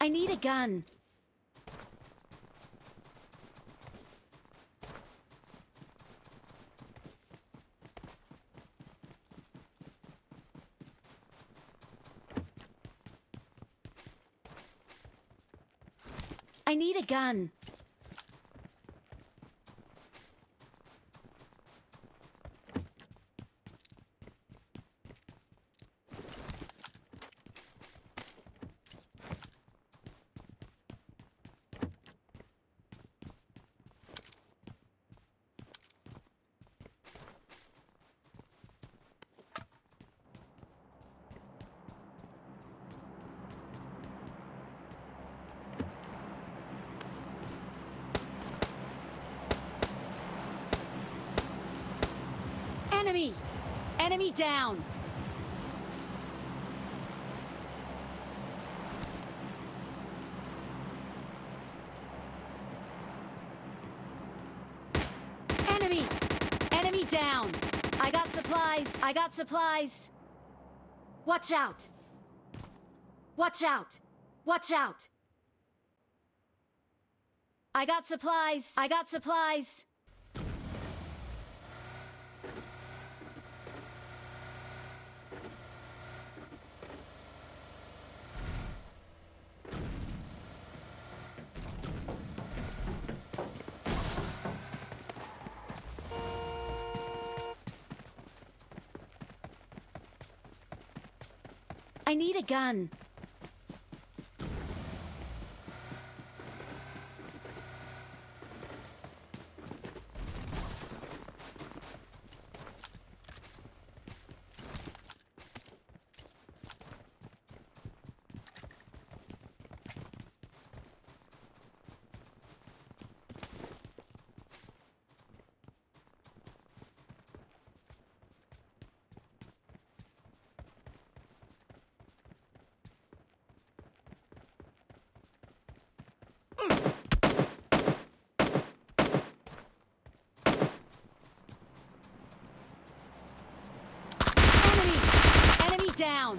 I need a gun. I need a gun. Enemy down! Enemy down! I got supplies! Watch out! Watch out! I got supplies! I need a gun. Down.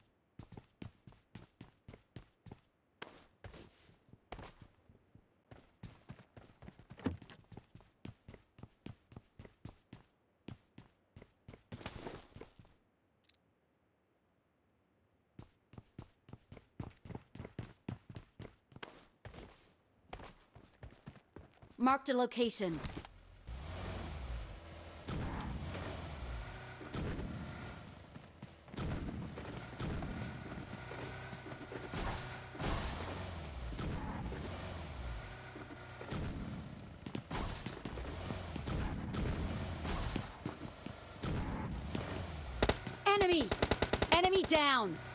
Marked a location. Enemy down. Enemy down!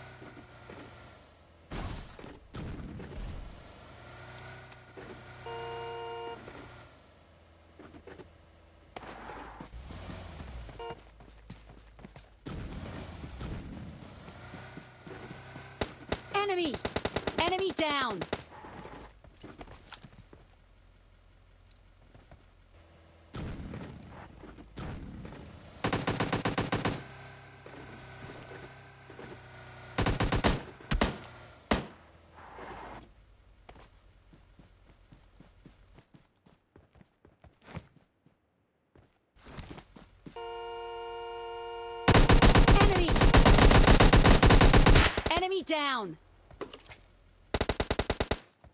down!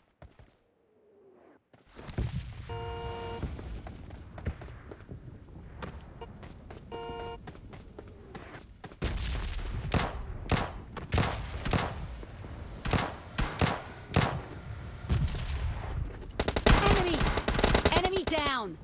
Enemy! Enemy down!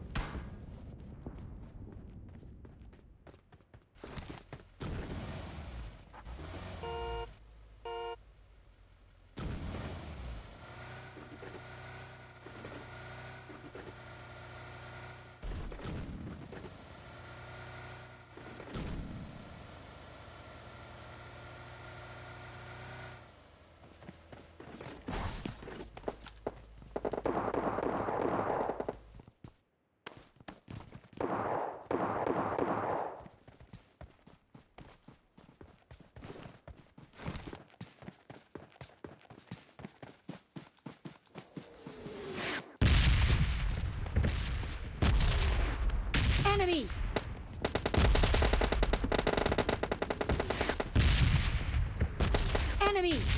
Enemy! Enemy!